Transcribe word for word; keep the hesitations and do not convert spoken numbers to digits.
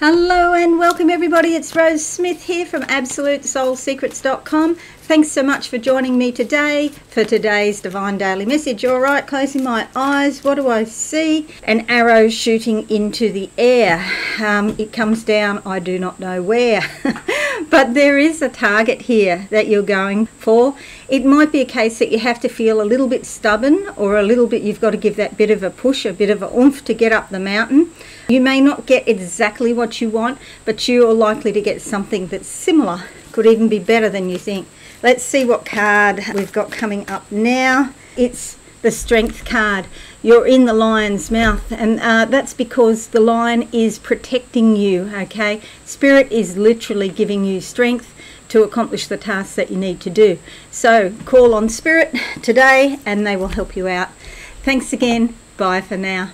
Hello and welcome everybody, it's Rose Smith here from absolute soul secrets dot com. Thanks so much for joining me today for today's Divine Daily Message. All right, closing my eyes, what do I see? An arrow shooting into the air. Um, it comes down, I do not know where. But there is a target here that you're going for. It might be a case that you have to feel a little bit stubborn, or a little bit you've got to give that bit of a push, a bit of a oomph to get up the mountain. You may not get exactly what you want, but you're likely to get something that's similar. Could even be better than you think. Let's see what card we've got coming up now. It's the Strength card. You're in the lion's mouth, and uh, that's because the lion is protecting you, okay? Spirit is literally giving you strength to accomplish the tasks that you need to do. So call on Spirit today and they will help you out. Thanks again. Bye for now.